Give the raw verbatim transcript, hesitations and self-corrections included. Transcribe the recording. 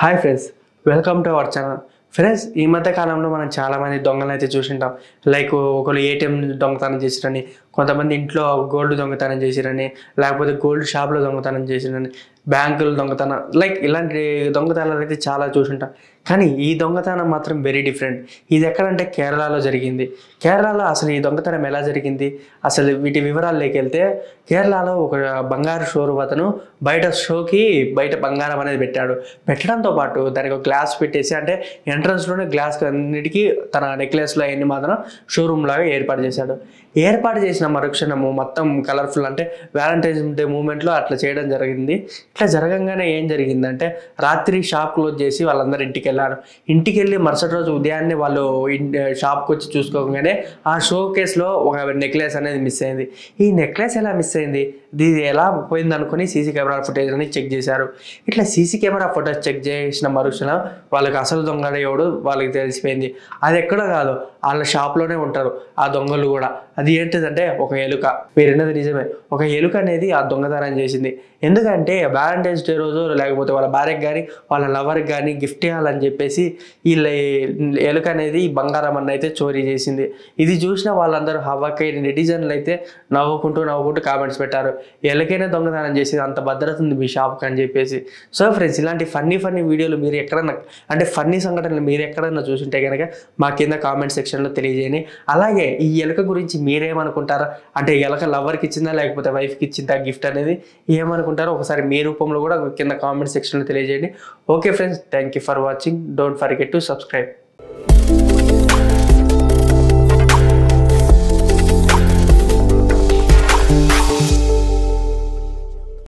Hi friends, welcome to our channel. Friends, ఈ మధ్య కాలంలో మనం చాలామంది దొంగలను అయితే చూసింటాం. లైక్ ఒకరు ఏటీఎం దొంగతనం చేసిరని, కొంతమంది ఇంట్లో గోల్డ్ దొంగతనం చేసిరని, లేకపోతే గోల్డ్ షాప్లో దొంగతనం చేసిరని, బ్యాంకులు దొంగతనం, లైక్ ఇలాంటి దొంగతనాలు అయితే చాలా చూసుంటాం. కానీ ఈ దొంగతనం మాత్రం వెరీ డిఫరెంట్. ఇది ఎక్కడంటే కేరళలో జరిగింది. కేరళలో అసలు ఈ దొంగతనం ఎలా జరిగింది, అసలు వీటి వివరాల్లోకి వెళ్తే, కేరళలో ఒక బంగారు షోరూమ్ అతను బయట షోకి బయట బంగారం అనేది పెట్టాడు. పెట్టడంతో పాటు దానికి ఒక గ్లాస్ పెట్టేసి, అంటే ఎంట్రన్స్లోనే గ్లాస్ అన్నిటికీ తన నెక్లెస్లో అవన్నీ మాత్రం షోరూమ్ లాగా ఏర్పాటు చేశాడు. ఏర్పాటు చేసిన మరుక్షణము మొత్తం కలర్ఫుల్, అంటే వ్యాలంటైన్స్ డే మూమెంట్లో అట్లా చేయడం జరిగింది. ఇట్లా జరగంగానే ఏం జరిగిందంటే, రాత్రి షాప్ క్లోజ్ చేసి వాళ్ళందరూ ఇంటికి వెళ్ళారు. ఇంటికి వెళ్ళి మరుసటి రోజు ఉదయాన్నే వాళ్ళు షాప్కి వచ్చి చూసుకోగానే ఆ షో కేసులో ఒక నెక్లెస్ అనేది మిస్ అయింది. ఈ నెక్లెస్ ఎలా మిస్ అయింది, ఇది ఎలా పోయింది అనుకుని సీసీ కెమెరా ఫుటేజ్ అనేది చెక్ చేశారు. ఇట్లా సీసీ కెమెరా ఫుటేజ్ చెక్ చేసిన మరుక్షణ వాళ్ళకి అసలు దొంగ ఎవడు వాళ్ళకి తెలిసిపోయింది. అది ఎక్కడ కాదు, వాళ్ళ షాప్లోనే ఉంటారు ఆ దొంగలు కూడా. అది ఏంటిదంటే ఒక ఎలుక. మీరన్నది నిజమే, ఒక ఎలుక అనేది ఆ దొంగతనం చేసింది. ఎందుకంటే వ్యాలంటైన్స్ డే రోజు లేకపోతే వాళ్ళ భార్యకి కానీ వాళ్ళ లవర్కి కానీ గిఫ్ట్ ఇవ్వాలని చెప్పేసి వీళ్ళ ఎలుక అనేది బంగారం అన్న అయితే చోరీ చేసింది. ఇది చూసిన వాళ్ళందరూ హవ్వకై నెటిజన్లు అయితే నవ్వుకుంటూ నవ్వుకుంటూ కామెంట్స్ పెట్టారు, ఎలుకైనా దొంగతనం చేసింది, అంత భద్రత ఉంది మీ షాప్కి అని చెప్పేసి. సో ఫ్రెండ్స్, ఇలాంటి ఫన్నీ ఫన్నీ వీడియోలు మీరు ఎక్కడన్నా, అంటే ఫన్నీ సంఘటనలు మీరు ఎక్కడన్నా చూసుంటే కనుక మా కింద కామెంట్ సెక్షన్లో తెలియజేయండి. అలాగే ఈ ఎలుక గురించి మీరేమనుకుంటారా, అంటే ఎలుక లవర్కి ఇచ్చిందా లేకపోతే వైఫ్కి ఇచ్చిందా గిఫ్ట్ అనేది ఏమనుకుంటారో ఒకసారి మీ రూపంలో కూడా కింద కామెంట్ సెక్షన్లో తెలియజేయండి. Okay friends, thank you for watching. Don't forget to subscribe.